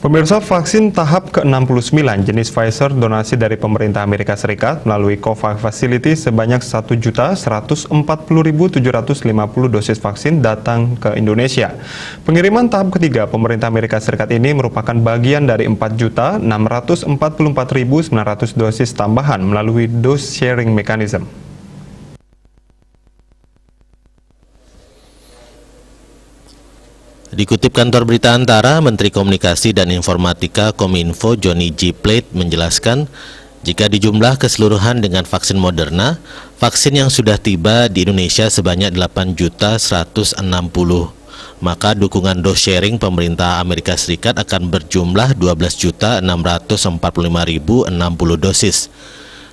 Pemirsa, vaksin tahap ke-69 jenis Pfizer donasi dari pemerintah Amerika Serikat melalui Covax Facility sebanyak 1.140.750 dosis vaksin datang ke Indonesia. Pengiriman tahap ketiga pemerintah Amerika Serikat ini merupakan bagian dari 4.644.900 dosis tambahan melalui Dose-sharing mechanism. Dikutip kantor berita Antara, Menteri Komunikasi dan Informatika Kominfo Johnny G Plate menjelaskan, jika dijumlah keseluruhan dengan vaksin Moderna, vaksin yang sudah tiba di Indonesia sebanyak 8.160. Maka dukungan dose sharing pemerintah Amerika Serikat akan berjumlah 12.645.060 dosis.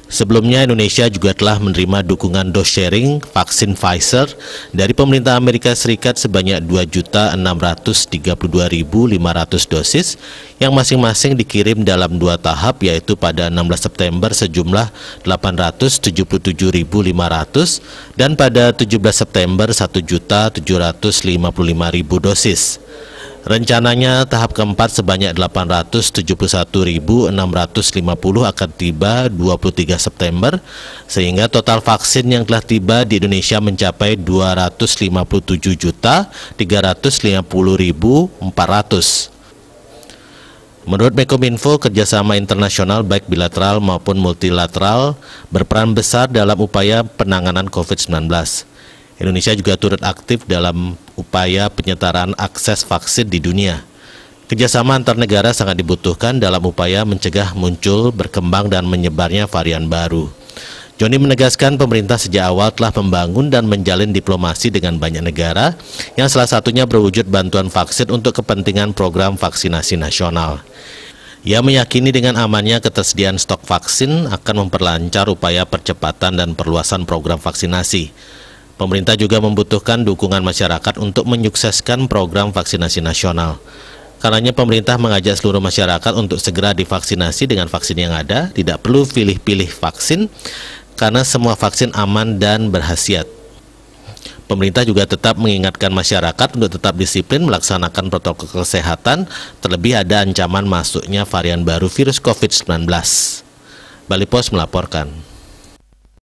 Sebelumnya, Indonesia juga telah menerima dukungan dose sharing vaksin Pfizer dari pemerintah Amerika Serikat sebanyak 2.632.500 dosis yang masing-masing dikirim dalam dua tahap, yaitu pada 16 September sejumlah 877.500 dan pada 17 September 1.755.000 dosis. Rencananya tahap keempat sebanyak 871.650 akan tiba 23 September, sehingga total vaksin yang telah tiba di Indonesia mencapai 257.350.400. Menurut Kemenkominfo, kerjasama internasional baik bilateral maupun multilateral berperan besar dalam upaya penanganan COVID-19. Indonesia juga turut aktif dalam upaya penyetaraan akses vaksin di dunia. Kerjasama antar negara sangat dibutuhkan dalam upaya mencegah muncul, berkembang, dan menyebarnya varian baru. Johnny menegaskan pemerintah sejak awal telah membangun dan menjalin diplomasi dengan banyak negara, yang salah satunya berwujud bantuan vaksin untuk kepentingan program vaksinasi nasional. Ia meyakini dengan amannya ketersediaan stok vaksin akan memperlancar upaya percepatan dan perluasan program vaksinasi. Pemerintah juga membutuhkan dukungan masyarakat untuk menyukseskan program vaksinasi nasional. Karenanya pemerintah mengajak seluruh masyarakat untuk segera divaksinasi dengan vaksin yang ada, tidak perlu pilih-pilih vaksin, karena semua vaksin aman dan berkhasiat. Pemerintah juga tetap mengingatkan masyarakat untuk tetap disiplin melaksanakan protokol kesehatan, terlebih ada ancaman masuknya varian baru virus COVID-19. Bali Post melaporkan.